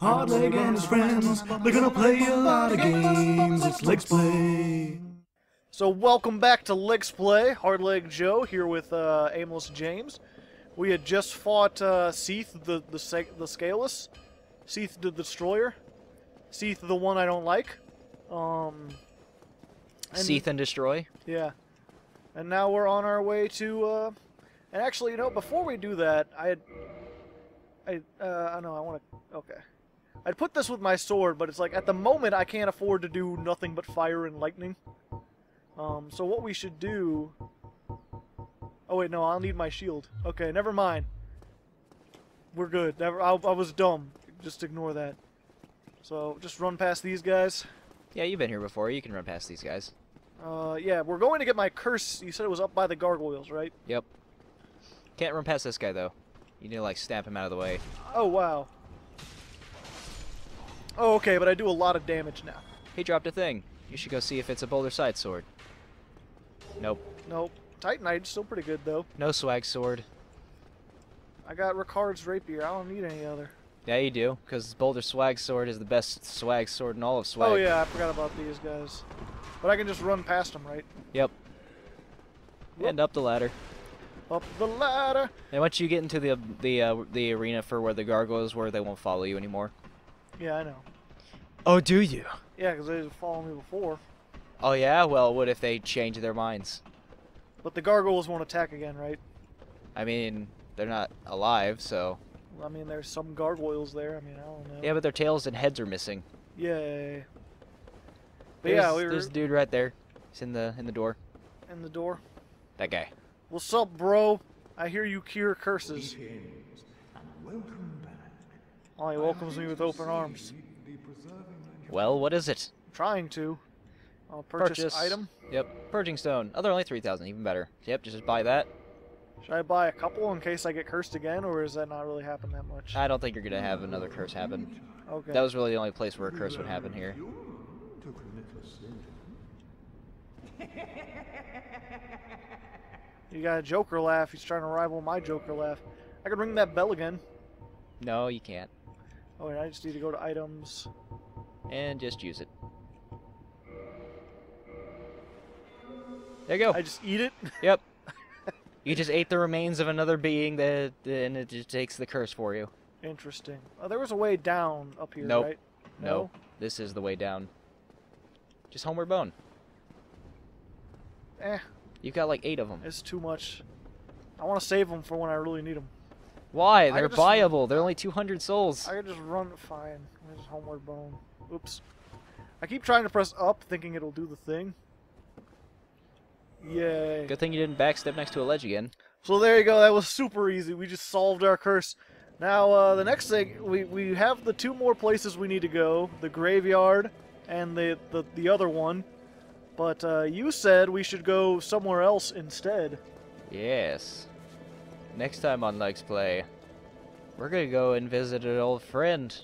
Hardleg and his friends, they're gonna play a lot of games. It's Legsplay. So welcome back to Legsplay. Hardleg Joe here with Aimless James. We had just fought Seath the Scaleless, Seath the Destroyer, Seath the one I don't like. Seath and Destroy. Yeah. And now we're on our way to. And actually, you know, before we do that, I know I want to. Okay. I'd put this with my sword, but it's like, at the moment, I can't afford to do nothing but fire and lightning. So what we should do... Oh, wait, no, I'll need my shield. Okay, never mind. We're good. I was dumb. Just ignore that. So, just run past these guys. Yeah, you've been here before. You can run past these guys. Yeah, we're going to get my curse. You said it was up by the gargoyles, right? Yep. Can't run past this guy, though. You need to, like, snap him out of the way. Oh, wow. Oh, okay, but I do a lot of damage now. He dropped a thing. You should go see if it's a Boulder Side sword. Nope. Nope. Titanite's still pretty good, though. No swag sword. I got Ricard's Rapier. I don't need any other. Yeah, you do, because Boulder Swag sword is the best swag sword in all of swag. Oh, yeah, I forgot about these guys. But I can just run past them, right? Yep. And up the ladder. Up the ladder! And once you get into the arena for where the gargoyles were, they won't follow you anymore. Yeah, I know. Oh, do you? Yeah, because they didn't follow me before. Oh, yeah? Well, what if they change their minds? But the gargoyles won't attack again, right? I mean, they're not alive, so... I mean, there's some gargoyles there. I mean, I don't know. Yeah, but their tails and heads are missing. Yay. But yeah, we were... There's a dude right there. He's in the door. In the door? That guy. What's up, bro? I hear you cure curses. Oh, he welcomes me with open arms. Well, what is it? I'm trying to. I'll purchase item. Yep, purging stone. Oh, they're only 3,000, even better. Yep, just buy that. Should I buy a couple in case I get cursed again, or is that not really happen that much? I don't think you're gonna have another curse happen. Okay. That was really the only place where a curse would happen here. You got a Joker laugh. He's trying to rival my Joker laugh. I could ring that bell again. No, you can't. Oh, and I just need to go to items. And just use it. There you go. I just eat it? Yep. You just ate the remains of another being, that, and it just takes the curse for you. Interesting. Oh, there was a way down up here, nope. Right? No. Nope. This is the way down. Just homeward bone. Eh. You've got like 8 of them. It's too much. I want to save them for when I really need them. Why? They're buyable. They're only 200 souls. I could just run. Fine. There's homeward bone. Oops. I keep trying to press up, thinking it'll do the thing. Yay. Good thing you didn't backstep next to a ledge again. So there you go. That was super easy. We just solved our curse. Now, the next thing, we have the 2 more places we need to go. The graveyard and the other one. But you said we should go somewhere else instead. Yes. Next time on Legs Play, we're gonna go and visit an old friend.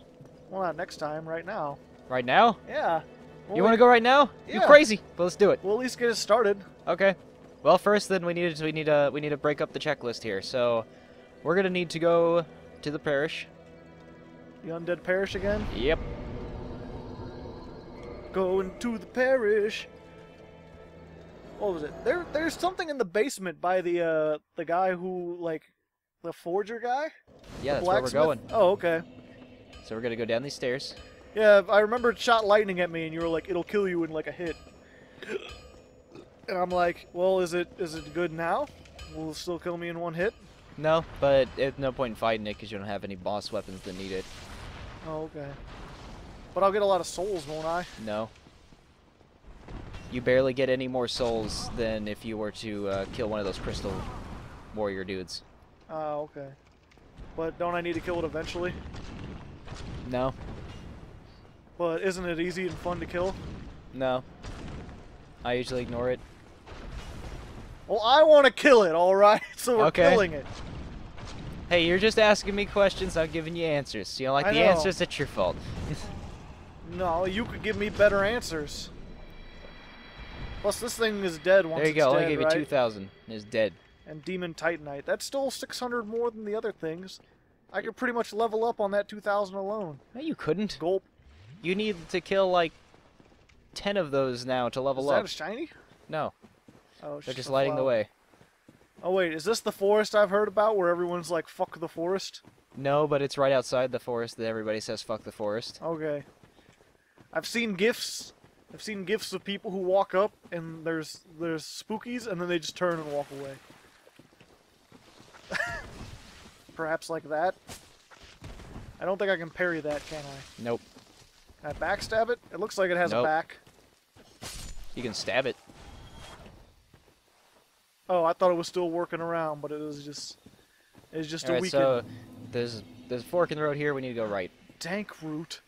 Well, not next time, right now. Right now? Yeah. Well, you wanna go right now? Yeah. You're crazy. But let's do it. We'll at least get it started. Okay. Well, first then we need to break up the checklist here. So we're gonna need to go to the parish. The undead parish again? Yep. Going to the parish. What was it? There's something in the basement by the guy who, like, the forger guy? Yeah, that's where we're going. Oh, okay. So we're gonna go down these stairs. Yeah, I remember it shot lightning at me, and you were like, it'll kill you in, like, a hit. And I'm like, well, is it good now? Will it still kill me in one hit? No, but there's no point in fighting it, because you don't have any boss weapons that need it. Oh, okay. But I'll get a lot of souls, won't I? No. You barely get any more souls than if you were to kill one of those crystal warrior dudes. Oh, okay. But don't I need to kill it eventually? No. But isn't it easy and fun to kill? No. I usually ignore it. Well, I want to kill it, alright? So we're killing it. Hey, you're just asking me questions, I'm giving you answers. So you don't like the answers, it's your fault. No, you could give me better answers. Plus, this thing is dead once it's dead, right? There you go, I gave you 2,000. It's dead. And Demon Titanite. That's still 600 more than the other things. I could pretty much level up on that 2,000 alone. No, you couldn't. Gulp. You need to kill like 10 of those now to level up. Is that a shiny? No. Oh, they're just lighting the way. Oh wait, is this the forest I've heard about where everyone's like, fuck the forest? No, but it's right outside the forest that everybody says fuck the forest. Okay. I've seen GIFs. I've seen GIFs of people who walk up and there's spookies and then they just turn and walk away. Perhaps like that. I don't think I can parry that, can I? Nope. Can I backstab it? It looks like it has a back. You can stab it. Oh, I thought it was still working around, but it was just a weekend. All right, so there's a fork in the road here. We need to go right. Darkroot.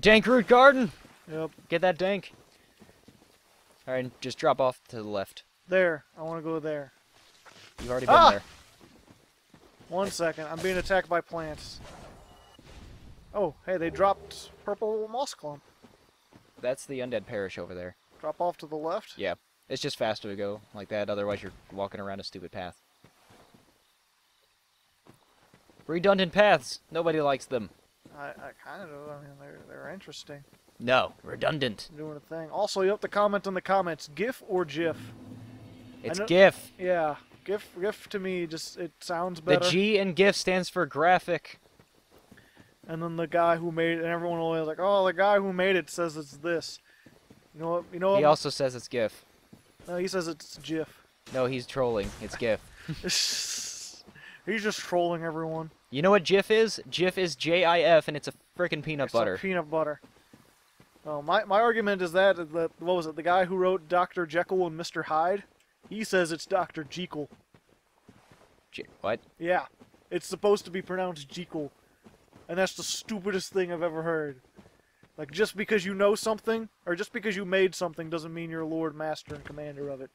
Darkroot Garden. Yep. Get that dank. All right, just drop off to the left. There. I want to go there. You've already been there. 1 second. I'm being attacked by plants. Oh, hey, they dropped purple moss clump. That's the undead parish over there. Drop off to the left? Yeah. It's just faster to go like that, otherwise you're walking around a stupid path. Redundant paths! Nobody likes them. I kind of do. I mean, they're interesting. No, redundant. Doing a thing. Also, you have to comment in the comments, GIF or JIF? It's GIF. Yeah, GIF to me, just it sounds better. The G in GIF stands for graphic. And then the guy who made it, and everyone always like, oh, the guy who made it says it's this. You know what? You know what? He also says it's GIF. No, he says it's GIF. No, he's trolling. It's GIF. He's just trolling everyone. You know what GIF is? GIF is J-I-F, and it's a freaking peanut butter. It's a peanut butter. Oh, my argument is that, what was it, the guy who wrote Dr. Jekyll and Mr. Hyde? He says it's Dr. Jekyll. What? Yeah. It's supposed to be pronounced Jekyll. And that's the stupidest thing I've ever heard. Like, just because you know something, or just because you made something, doesn't mean you're Lord, Master, and Commander of it.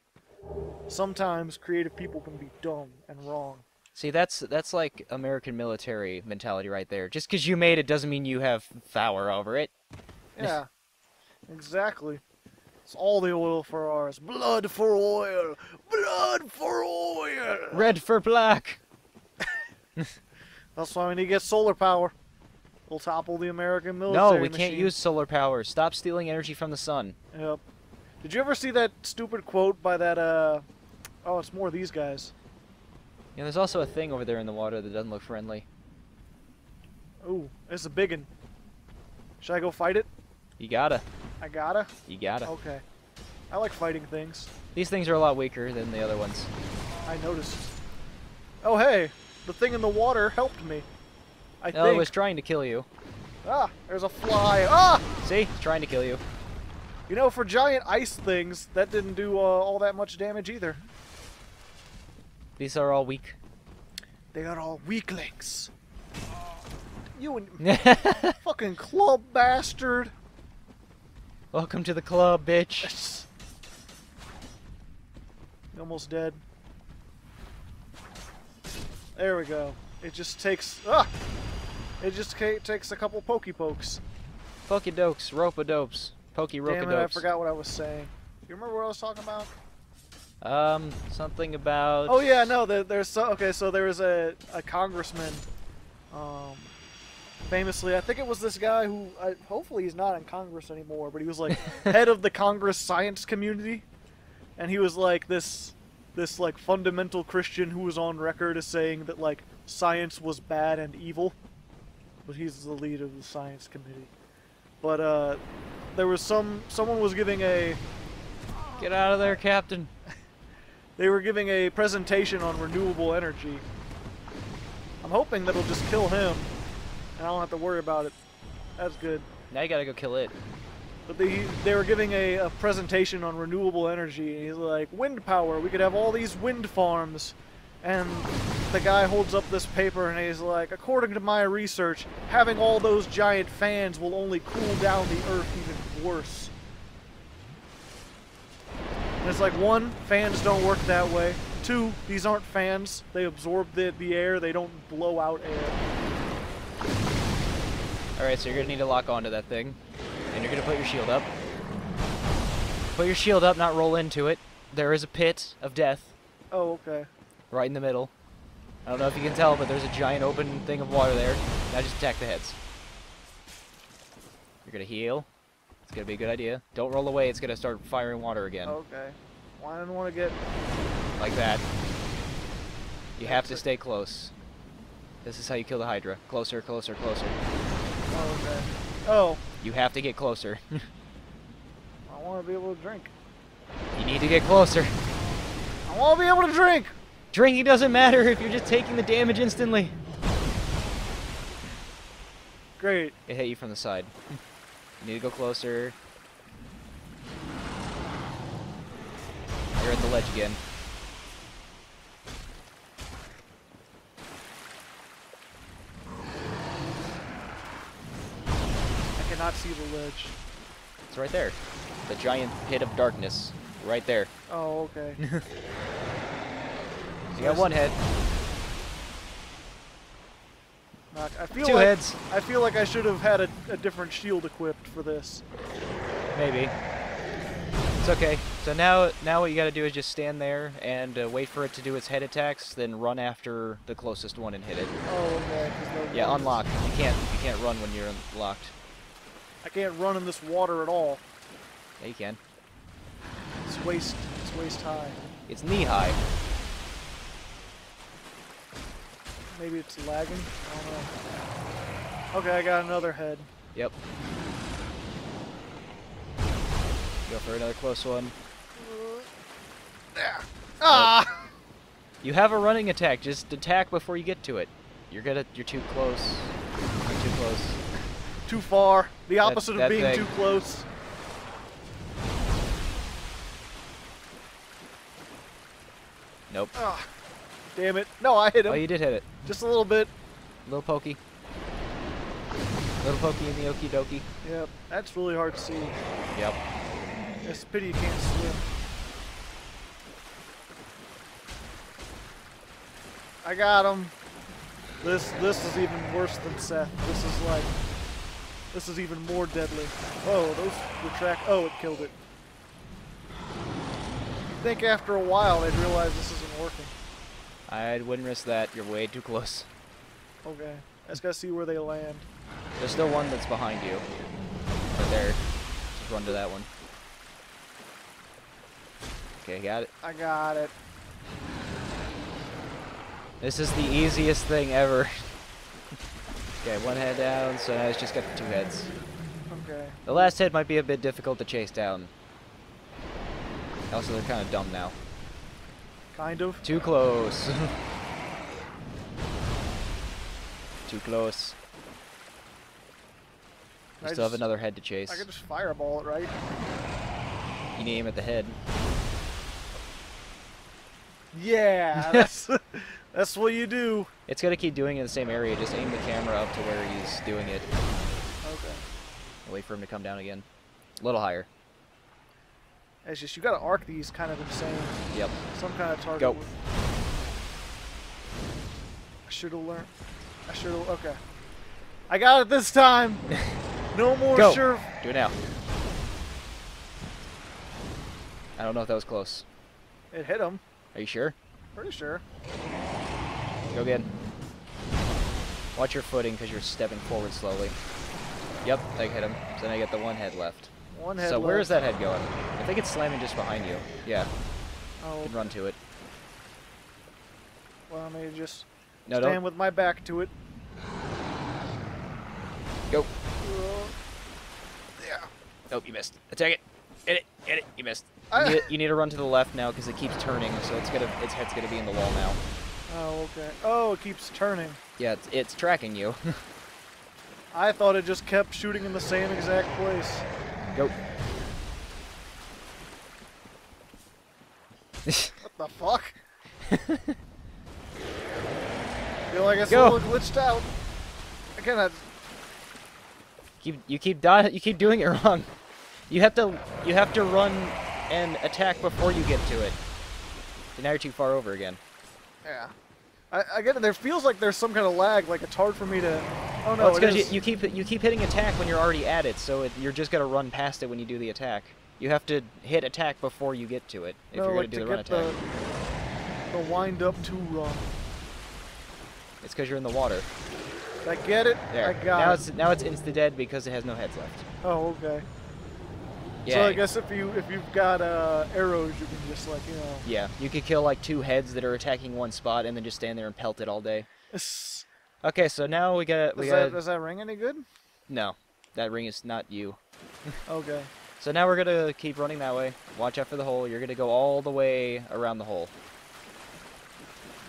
Sometimes creative people can be dumb and wrong. See, that's like American military mentality right there. Just because you made it doesn't mean you have power over it. Yeah, exactly. It's all the oil for ours. Blood for oil! Blood for oil! Red for black! That's why we need to get solar power. We'll topple the American military. No, we can't use solar power. Stop stealing energy from the sun. Yep. Did you ever see that stupid quote by that, oh, it's more of these guys. Yeah, there's also a thing over there in the water that doesn't look friendly. Ooh, it's a biggin. Should I go fight it? You gotta. I gotta? You gotta. Okay. I like fighting things. These things are a lot weaker than the other ones. I noticed. Oh, hey! The thing in the water helped me. I think. It was trying to kill you. Ah, there's a fly. Ah! See? It's trying to kill you. You know, for giant ice things, that didn't do all that much damage either. These are all weak. They are all weak links. You and... fucking club bastard. Welcome to the club, bitch. You're almost dead. There we go. It just takes... Ah! It just takes a couple pokey-pokes. Pokey-dokes, rope-a-dopes, pokey-rope-a-dopes. Damn it, I forgot what I was saying. You remember what I was talking about? Something about... Oh yeah, no, so there was a congressman, famously, I think it was this guy who, hopefully he's not in Congress anymore, but he was like head of the Congress science community, and he was like this like fundamental Christian who was on record as saying that like science was bad and evil. But he's the lead of the science committee. But there was someone was giving a... Get out of there, Captain. They were giving a presentation on renewable energy. I'm hoping that'll just kill him, and I don't have to worry about it. That's good. Now you gotta go kill it. But they were giving a presentation on renewable energy, and he's like, wind power, we could have all these wind farms. And the guy holds up this paper and he's like, according to my research, having all those giant fans will only cool down the earth even worse. And it's like, one, fans don't work that way. Two, these aren't fans. They absorb the air, they don't blow out air. Alright, so you're going to need to lock onto that thing. And you're going to put your shield up. Put your shield up, not roll into it. There is a pit of death. Oh, okay. Right in the middle. I don't know if you can tell, but there's a giant open thing of water there. Now just attack the heads. You're gonna heal. It's gonna be a good idea. Don't roll away, it's gonna start firing water again. Okay. Well, I didn't want to get... like that. You have to stay close. This is how you kill the Hydra. Closer, closer, closer. Oh, okay. Oh. You have to get closer. I want to be able to drink. You need to get closer. I want to be able to drink! Drinking doesn't matter if you're just taking the damage instantly. Great. It hit you from the side. You need to go closer. You're at the ledge again. I cannot see the ledge. It's right there. The giant pit of darkness. Right there. Oh, okay. You got one head. I feel two heads. I feel like I should have had a different shield equipped for this. Maybe. It's okay. So now what you got to do is just stand there and wait for it to do its head attacks, then run after the closest one and hit it. Oh, okay. Yeah, unlock. You can't run when you're locked. I can't run in this water at all. Yeah, you can. It's waist high. It's knee high. Maybe it's lagging? I don't know. Okay, I got another head. Yep. Go for another close one. Ah! You have a running attack. Just attack before you get to it. You're too close. You're too close. Too far. The opposite of being too close. Nope. Ah. Damn it. No, I hit him. Oh, you did hit it. Just a little bit. A little pokey. A little pokey in the okie dokie. Yep. That's really hard to see. Yep. It's a pity you can't swim. I got him. This is even worse than Seath. This is even more deadly. Oh, those retract. Oh, it killed it. I think after a while they'd realize this isn't working. I wouldn't risk that. You're way too close. Okay. I just gotta see where they land. There's still one that's behind you. Right there. Just run to that one. Okay, got it. I got it. This is the easiest thing ever. Okay, one head down, so now it's just got the two heads. Okay. The last head might be a bit difficult to chase down. Also, they're kind of dumb now. Kind of. Too close. Too close. You still have another head to chase. I could just fireball it, right? You aim at the head. Yeah, that's, that's what you do. It's got to keep doing it in the same area. Just aim the camera up to where he's doing it. Okay. Wait for him to come down again. A little higher. It's just, you gotta arc these kind of insane. Yep. Some kind of target. Go. With. I should've learned. I should've, okay. I got it this time! No more go. Sure. Do it now. I don't know if that was close. It hit him. Are you sure? Pretty sure. Go again. Watch your footing because you're stepping forward slowly. Yep, that hit him. So now you got the one head left. One head so left. Where is that head going? I think it's slamming just behind you. Yeah. Oh. You can run to it. Well, I may just stand with my back to it. Go. Yeah. Nope, you missed. Attack it. Hit it. Hit it. You missed. You need to run to the left now because it keeps turning, so its head's gonna be in the wall now. Oh, okay. Oh, it keeps turning. Yeah, it's tracking you. I thought it just kept shooting in the same exact place. Go. What the fuck? I feel like it's a little glitched out. I cannot. You keep doing it wrong. You have to run and attack before you get to it. And now you're too far over again. Yeah. I get it. There feels like there's some kind of lag. Like it's hard for me to. Oh no! Well, it's because you keep hitting attack when you're already at it, so you're just gonna run past it when you do the attack. You have to hit attack before you get to it if you're gonna do the run attack. The wind up to run. It's because you're in the water. I get it. There. I got it. Now it's insta-dead because it has no heads left. Oh, okay. Yeah. So I guess if you've got arrows, you can just like, you know. Yeah, you could kill like 2 heads that are attacking one spot and then just stand there and pelt it all day. Okay, so now we got. Does that ring any good? No, that ring is not you. Okay. So now we're gonna keep running that way. Watch out for the hole. You're gonna go all the way around the hole.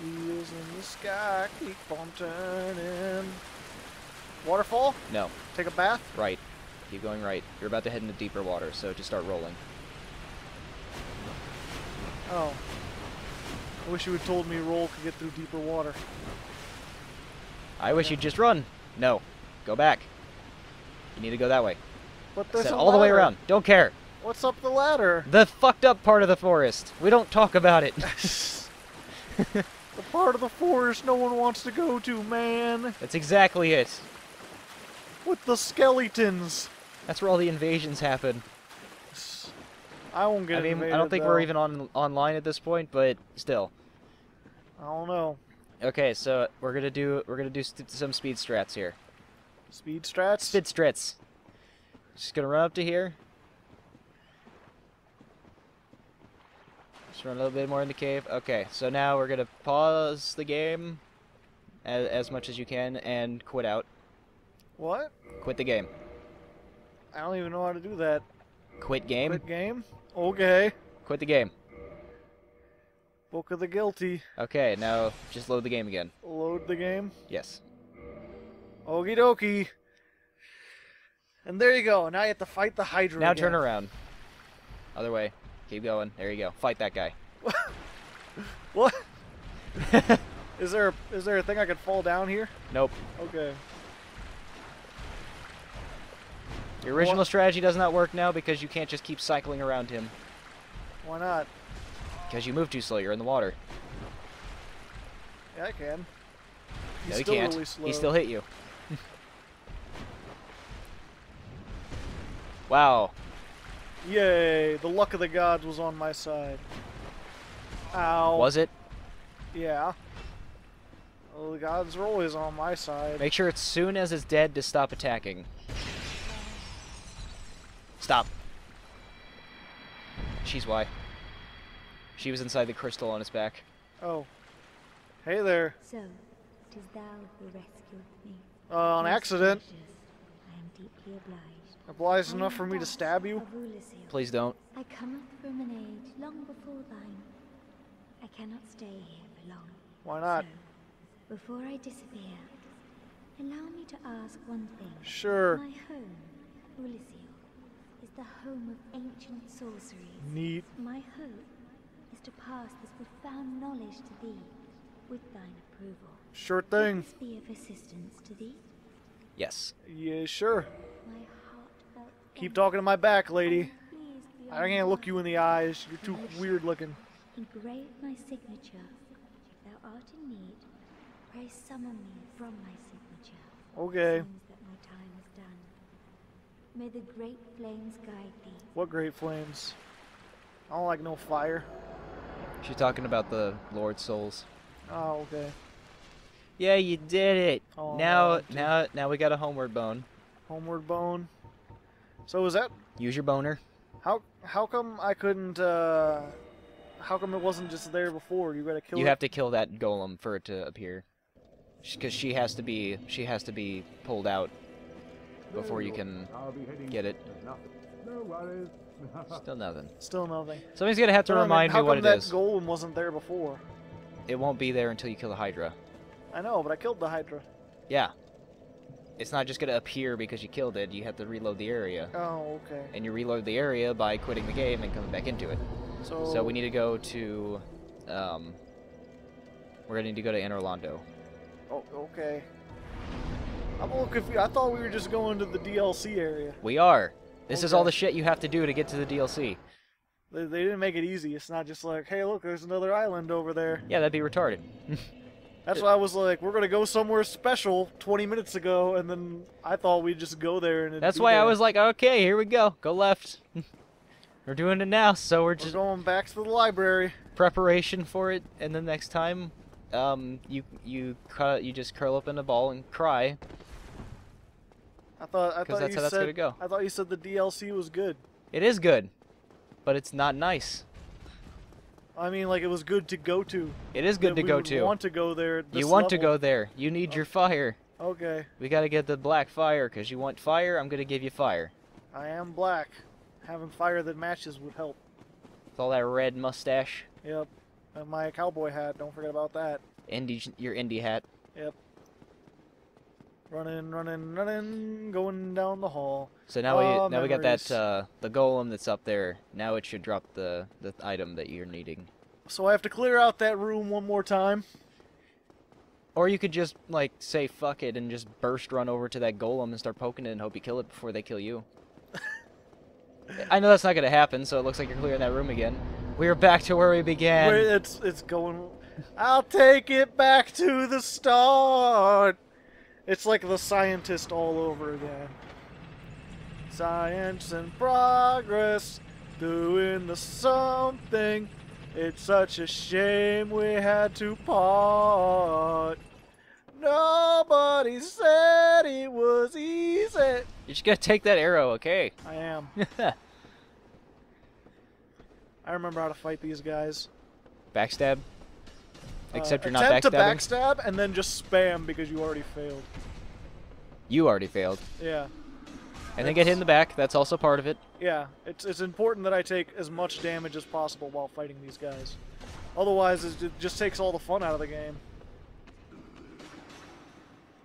Wheels in the sky, keep on turning. Waterfall? No. Take a bath? Right. Keep going right. You're about to head into deeper water, so just start rolling. Oh. I wish you would have told me roll could get through deeper water. I wish you'd just run. No. Go back. You need to go that way. But there's all the way around. Don't care. What's up the ladder? The fucked up part of the forest. We don't talk about it. The part of the forest no one wants to go to, man. That's exactly it. With the skeletons. That's where all the invasions happen. I won't get invaded, I don't think we're even online at this point, but still. I don't know. Okay, so we're gonna do some speed strats here. Speed strats. Speed strats. Just gonna run up to here. Just run a little bit more in the cave. Okay, so now we're gonna pause the game as much as you can and quit out. What? Quit the game. I don't even know how to do that. Quit game? Quit game? Okay. Quit the game. Book of the Guilty. Okay, now just load the game again. Load the game? Yes. Okie dokie. And there you go. Now you have to fight the Hydra. Now again. Turn around. Other way. Keep going. There you go. Fight that guy. What? Is there a thing I could fall down here? Nope. Okay. Your original strategy does not work now because you can't just keep cycling around him. Why not? Because you move too slow. You're in the water. Yeah, I can. No, you can't. Really slow. He still hit you. Wow. Yay, the luck of the gods was on my side. Ow. Was it? Yeah. Well, the gods are always on my side. Make sure as soon as it's dead to stop attacking. Stop. She's why. She was inside the crystal on his back. Oh. Hey there. So, tis thou who rescued me. On accident. I am deeply obliged. Obliged enough for me to stab you? Please don't. I cometh from an age long before thine. I cannot stay here for long. Why not? So, before I disappear, allow me to ask one thing. Sure. My home, Ulysseo, is the home of ancient sorceries. Neat. My hope is to pass this profound knowledge to thee with thine approval. Sure thing. Will this be of assistance to thee? Yes. Yeah, sure. My keep talking to my back, lady. I can't look you in the eyes. You're too weird looking. Engrave my signature. If thou art in need, pray summon me from my signature. Okay. That my time is done. May the great flames guide thee. What great flames? I don't like no fire. She's talking about the Lord Souls. Oh, okay. Yeah, you did it. Oh, now we got a homeward bone. Homeward bone. So is that... Use your boner. How come I couldn't, how come it wasn't just there before? You gotta kill You have to kill that golem for it to appear. Because she has to be pulled out before you can get it. No worries. Still nothing. Still nothing. Somebody's gonna have to remind me what it is. How come that golem wasn't there before? It won't be there until you kill the Hydra. I know, but I killed the Hydra. Yeah. It's not just going to appear because you killed it. You have to reload the area. Oh, okay. And you reload the area by quitting the game and coming back into it. So we need to go to... we're going to need to go to Anor Londo. Oh, okay. I'm a little confused. I thought we were just going to the DLC area. We are. This is all the shit you have to do to get to the DLC. They didn't make it easy. It's not just like, hey, look, there's another island over there. Yeah, that'd be retarded. That's why I was like, we're going to go somewhere special 20 minutes ago, and then I thought we'd just go there. And that's why I was like, okay, here we go. Go left. We're doing it now, so we're just... We're going back to the library. Preparation for it, and the next time you just curl up in a ball and cry. I thought that's how that's gonna go. I thought you said the DLC was good. It is good, but it's not nice. I mean, like, it was good to go to. It is good to go to. You want to go there. You want to go there. You need your fire. Okay. We gotta get the black fire, because you want fire, I'm gonna give you fire. I am black. Having fire that matches would help. With all that red mustache. Yep. And my cowboy hat, don't forget about that. Indie, your indie hat. Yep. Running, running, running, going down the hall. So now we got that the golem that's up there. Now it should drop the item that you're needing. So I have to clear out that room one more time. Or you could just like say fuck it and just burst run over to that golem and start poking it and hope you kill it before they kill you. I know that's not gonna happen. So it looks like you're clearing that room again. We are back to where we began. Where it's going. I'll take it back to the start. It's like The Scientist all over again. Science and progress, doing the something. It's such a shame we had to part. Nobody said it was easy. You just gotta take that arrow, okay? I am. I remember how to fight these guys. Backstab. Except you're not backstabbing. Attempt to backstab and then just spam because you already failed. You already failed. Yeah. And then get hit in the back. That's also part of it. Yeah. It's important that I take as much damage as possible while fighting these guys. Otherwise, it just takes all the fun out of the game.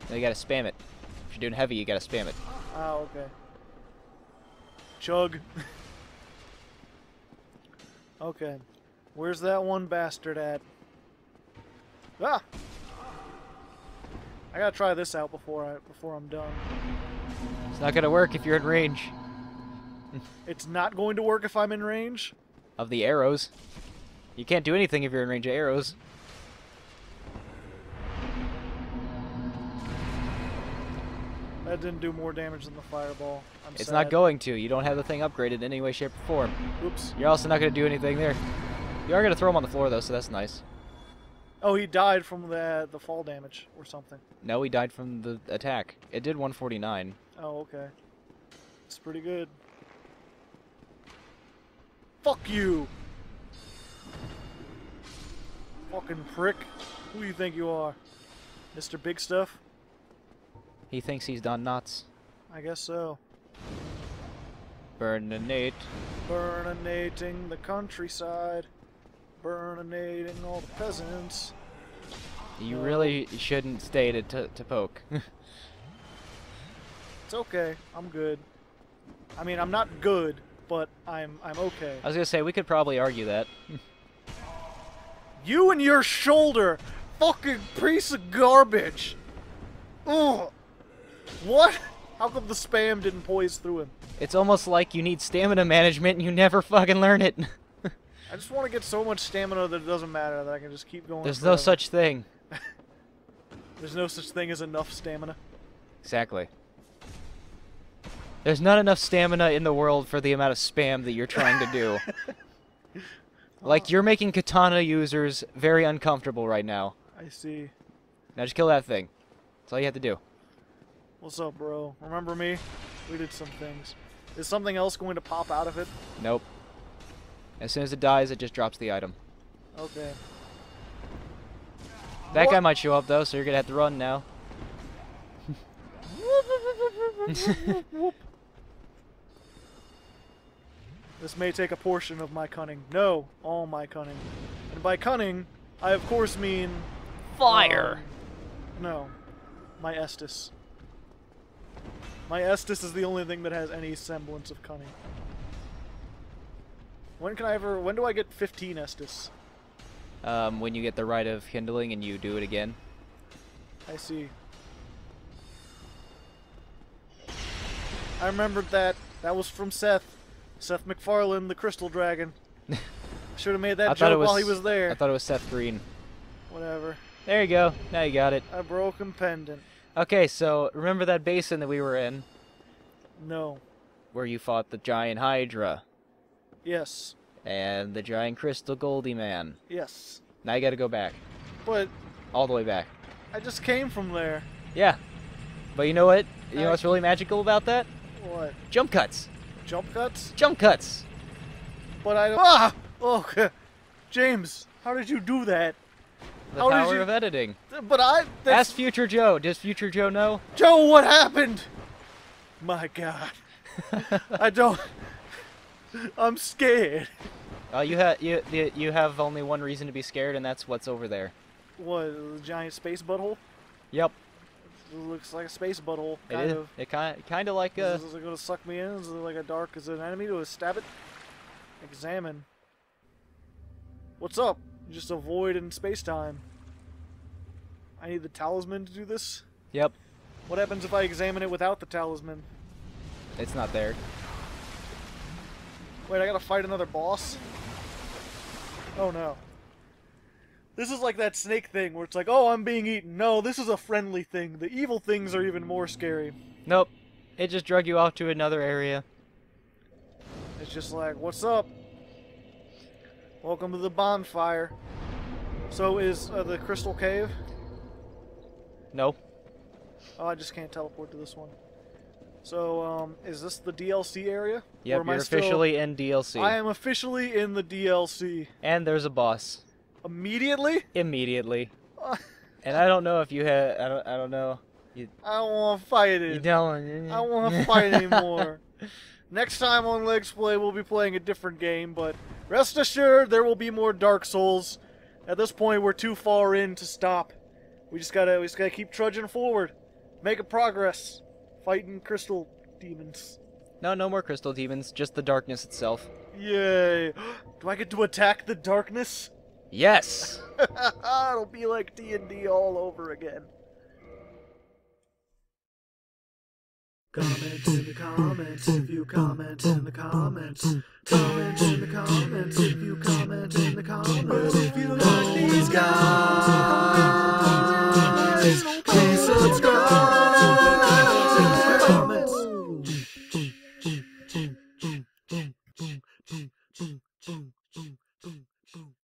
Now you gotta spam it. If you're doing heavy, you gotta spam it. Ah, okay. Chug. Okay. Where's that one bastard at? Ah! I gotta try this out before I'm done. It's not gonna work if you're in range. It's not going to work if I'm in range? Of the arrows. You can't do anything if you're in range of arrows. That didn't do more damage than the fireball. It's sad. Not going to. You don't have the thing upgraded in any way, shape, or form. Oops. You're also not gonna do anything there. You are gonna throw him on the floor though, so that's nice. Oh, he died from the fall damage or something. No, he died from the attack. It did 149. Oh, okay. It's pretty good. Fuck you! Fucking prick. Who do you think you are? Mr. Big Stuff? He thinks he's done knots. I guess so. Burninate. Burninating the countryside. Burninating all the peasants. You really shouldn't stay to poke. It's okay. I'm good. I mean, I'm not good, but I'm okay. I was gonna say we could probably argue that. You and your shoulder, fucking piece of garbage. Ugh. What? How come the spam didn't poise through him? It's almost like you need stamina management and you never fucking learn it. I just want to get so much stamina that it doesn't matter, that I can just keep going. There's forever. No such thing. There's no such thing as enough stamina. Exactly. There's not enough stamina in the world for the amount of spam that you're trying to do. Like, you're making katana users very uncomfortable right now. I see. Now just kill that thing. That's all you have to do. What's up, bro? Remember me? We did some things. Is something else going to pop out of it? Nope. As soon as it dies, it just drops the item. Okay. That guy might show up, though, so you're going to have to run now. This may take a portion of my cunning. No, all my cunning. And by cunning, I, of course, mean... Fire! No. My Estus. My Estus is the only thing that has any semblance of cunning. When do I get 15 Estus? When you get the Rite of Kindling and you do it again. I see. I remembered that. That was from Seth. Seth MacFarlane, the Crystal Dragon. Should have made that joke while he was there. I thought it was Seth Green. Whatever. There you go. Now you got it. A broken pendant. Okay, so remember that basin that we were in? No. Where you fought the giant Hydra. Yes. And the giant crystal Goldie man. Yes. Now you gotta go back. But all the way back. I just came from there. Yeah. But you know what? You know what's really magical about that? What? Jump cuts. Jump cuts? Jump cuts. But I don't... Ah! Oh, James, how did you do that? The power of editing. But I... Ask Future Joe. Does Future Joe know? Joe, what happened? My God. I don't... I'm scared. You have only one reason to be scared, and that's what's over there. What, the giant space butthole? Yep. It looks like a space butthole. It is. It kind of like a... Is it going to suck me in? Is it like a dark... Is it an enemy? Do I stab it? Examine. What's up? Just a void in space-time. I need the talisman to do this? Yep. What happens if I examine it without the talisman? It's not there. Wait, I gotta fight another boss? Oh no. This is like that snake thing where it's like, oh, I'm being eaten. No, this is a friendly thing. The evil things are even more scary. Nope. It just drug you off to another area. It's just like, what's up? Welcome to the bonfire. So is the crystal cave? No. Oh, I just can't teleport to this one. So, is this the DLC area? Yeah, you're officially in DLC. I am officially in the DLC. And there's a boss. Immediately? Immediately. And I don't know if you had... I don't know. I don't want to fight it. You don't. I don't want to fight anymore. Next time on Legsplay, we'll be playing a different game, but rest assured, there will be more Dark Souls. At this point, we're too far in to stop. We just gotta keep trudging forward, making progress. Fighting crystal demons. No, no more crystal demons, just the darkness itself. Yay! Do I get to attack the darkness? Yes! It'll be like D&D all over again. Comment in the comments if you comment in the comments. Comment in the comments if you comment in the comments. If you like these guys, please subscribe! Boom, boom, boom, boom, boom, boom, boom, boom.